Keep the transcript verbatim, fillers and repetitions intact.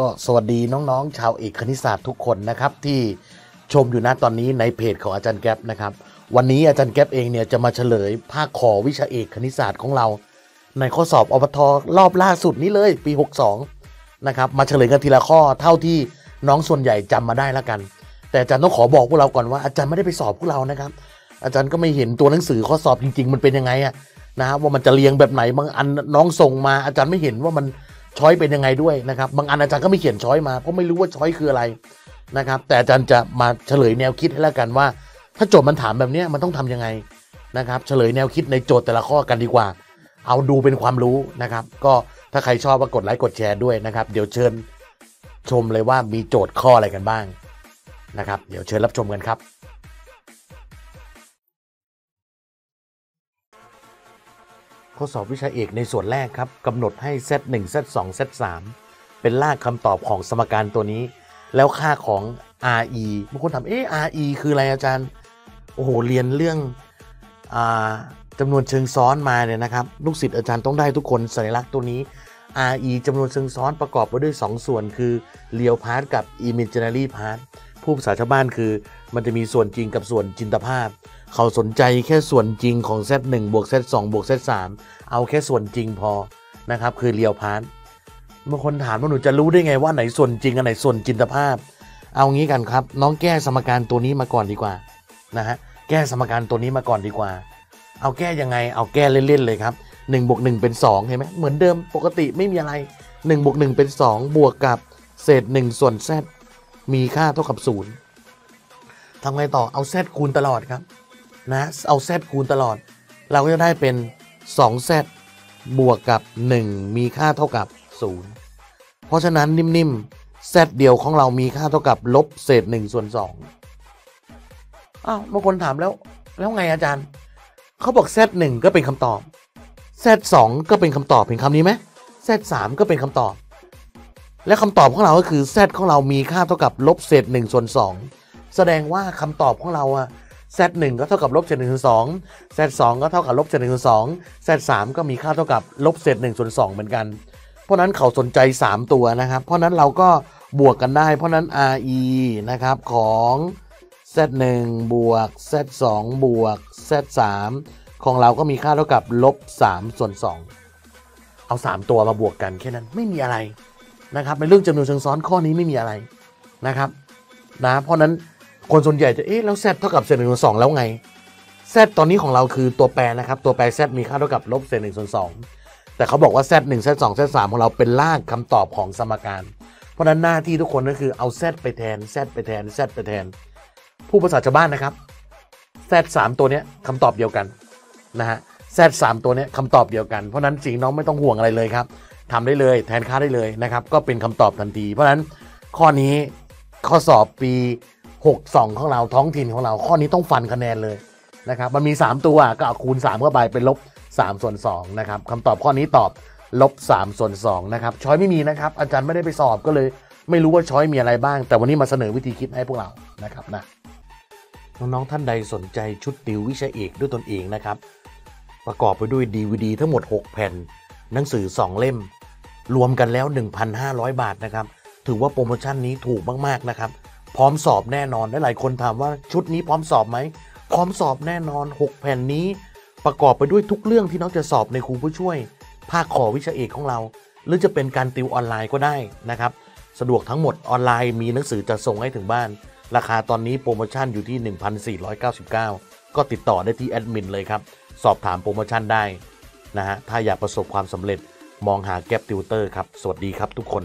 ก็สวัสดีน้องๆชาวเอกคณิตศาสตร์ทุกคนนะครับที่ชมอยู่ณตอนนี้ในเพจของอาจารย์แก๊ปนะครับวันนี้อาจารย์แก๊ปเองเนี่ยจะมาเฉลยภาคขอวิชาเอกคณิตศาสตร์ของเราในข้อสอบอบทรอบล่าสุดนี้เลยปีหกสองนะครับมาเฉลยกันทีละข้อเท่าที่น้องส่วนใหญ่จำมาได้แล้วกันแต่อาจารย์ต้องขอบอกพวกเราก่อนว่าอาจารย์ไม่ได้ไปสอบพวกเรานะครับอาจารย์ก็ไม่เห็นตัวหนังสือข้อสอบจริงๆมันเป็นยังไงอะนะว่ามันจะเรียงแบบไหนบางอันน้องส่งมาอาจารย์ไม่เห็นว่ามันช้อยเป็นยังไงด้วยนะครับบางอันอาจารย์ก็ไม่เขียนช้อยมาเพราะไม่รู้ว่าช้อยคืออะไรนะครับแต่อาจารย์จะมาเฉลยแนวคิดให้แล้วกันว่าถ้าโจทย์มันถามแบบนี้มันต้องทํำยังไงนะครับเฉลยแนวคิดในโจทย์แต่ละข้อกันดีกว่าเอาดูเป็นความรู้นะครับก็ถ้าใครชอบก็กดไลค์กดแชร์ด้วยนะครับเดี๋ยวเชิญชมเลยว่ามีโจทย์ข้ออะไรกันบ้างนะครับเดี๋ยวเชิญรับชมกันครับข้อสอบวิชาเอกในส่วนแรกครับกำหนดให้ เซต หนึ่ง เซต สอง เซต สามเป็นรากคำตอบของสมการตัวนี้แล้วค่าของ อาร์ อี บางคนถามเออ อาร์ อี คืออะไรอาจารย์โอ้โหเรียนเรื่องจำนวนเชิงซ้อนมาเนี่ยนะครับลูกศิษย์อาจารย์ต้องได้ทุกคนสัญลักษณ์ตัวนี้ อาร์ อี จำนวนเชิงซ้อนประกอบไปด้วยสองส่วนคือเรียลพาร์ทกับ Imaginary Part ผู้ภาษาชาวบ้านคือมันจะมีส่วนจริงกับส่วนจินตภาพเขาสนใจแค่ส่วนจริงของ เซต หนึ่ง บวก เซต สอง บวก เซต สามเอาแค่ส่วนจริงพอนะครับคือเรียลพาร์ทบางคนถามว่าหนูจะรู้ได้ไงว่าไหนส่วนจริงอันไหนส่วนจินตภาพเอางี้กันครับน้องแก้สมการตัวนี้มาก่อนดีกว่านะฮะแก้สมการตัวนี้มาก่อนดีกว่าเอาแก้ยังไงเอาแก้เล่นๆเลยครับหนึ่งบวกหนึ่งเป็นสองเห็นไหมเหมือนเดิมปกติไม่มีอะไรหนึ่งบวกหนึ่งเป็นสองบวกกับเศษหนึ่งส่วน z มีค่าเท่ากับศูนย์ทำไงต่อเอา z คูณตลอดครับนะเอา z คูณตลอดเราก็จะได้เป็นสอง z บวกกับหนึ่งมีค่าเท่ากับศูนย์เพราะฉะนั้นนิ่มๆ z เดียวของเรามีค่าเท่ากับลบเศษหนึ่งส่วนสองอ้าวบางคนถามแล้วแล้วไงอาจารย์เขาบอก เซต หนึ่งก็เป็นคำตอบ เซต สองก็เป็นคำตอบเห็นคำนี้ไหม เซต สามก็เป็นคำตอบและคำตอบของเราก็คือ z ของเรามีค่าเท่ากับลบเศษหนึ่งส่วนสองแสดงว่าคำตอบของเราอะเซต หนึ่งก็เท่ากับลบเศษหนึ่งส่วนสอง เซต สองก็เท่ากับลบเศษหนึ่งส่วนสอง เซต สามก็มีค่าเท่ากับลบเศษหนึ่งส่วนสองเหมือนกันเพราะนั้นเขาสนใจสามตัวนะครับเพราะนั้นเราก็บวกกันได้เพราะนั้น อาร์ อี นะครับของ เซต หนึ่ง บวก เซต สอง บวก เซต สามของเราก็มีค่าเท่ากับลบสามส่วนสองเอาสามตัวมาบวกกันแค่นั้นไม่มีอะไรนะครับในเรื่องจำนวนเชิงซ้อนข้อนี้ไม่มีอะไรนะครับนะเพราะนั้นคนส่วนใหญ่จะเอ๊ะแล้ว z เท่ากับเศษหนึ่งส่วนสองแล้วไง z ตอนนี้ของเราคือตัวแปรนะครับตัวแปร z มีค่าเท่ากับลบเศษหนึ่งส่วนสองแต่เขาบอกว่า z หนึ่ง z สอง z สามของเราเป็นรากคำตอบของสมการเพราะฉะนั้นหน้าที่ทุกคนก็คือเอา z ไปแทน z ไปแทน z ไปแทนผู้ภาษาชาวบ้านนะครับ z สามตัวเนี้ยคำตอบเดียวกันนะฮะ z สามตัวเนี้ยคำตอบเดียวกันเพราะฉะนั้นสิ่งน้องไม่ต้องห่วงอะไรเลยครับทำได้เลยแทนค่าได้เลยนะครับก็เป็นคำตอบทันทีเพราะฉะนั้นข้อนี้ข้อสอบปีหกสองของเราท้องถิ่นของเราข้อนี้ต้องฟันคะแนนเลยนะครับมันมีสามตัวก็เอาคูณสามเข้าไปเป็นลบสามส่วนสองนะครับคำตอบข้อนี้ตอบลบสามส่วนสองนะครับช้อยไม่มีนะครับอาจารย์ไม่ได้ไปสอบก็เลยไม่รู้ว่าช้อยมีอะไรบ้างแต่วันนี้มาเสนอวิธีคิดให้พวกเรานะครับนะน้องๆท่านใดสนใจชุดติววิชาเอกด้วยตนเองนะครับประกอบไปด้วย ดี วี ดี ทั้งหมดหกแผ่นหนังสือสองเล่มรวมกันแล้ว หนึ่งพันห้าร้อย บาทนะครับถือว่าโปรโมชั่นนี้ถูกมากๆนะครับพร้อมสอบแน่นอนและหลายคนถามว่าชุดนี้พร้อมสอบไหมพร้อมสอบแน่นอนหกแผ่นนี้ประกอบไปด้วยทุกเรื่องที่น้องจะสอบในครูผู้ช่วยภาคขอวิชาเอกของเราหรือจะเป็นการติวออนไลน์ก็ได้นะครับสะดวกทั้งหมดออนไลน์มีหนังสือจะส่งให้ถึงบ้านราคาตอนนี้โปรโมชั่นอยู่ที่ หนึ่งพันสี่ร้อยเก้าสิบเก้า ก็ติดต่อได้ที่แอดมินเลยครับสอบถามโปรโมชั่นได้นะฮะถ้าอยากประสบความสำเร็จมองหาแก๊ปติวเตอร์ครับสวัสดีครับทุกคน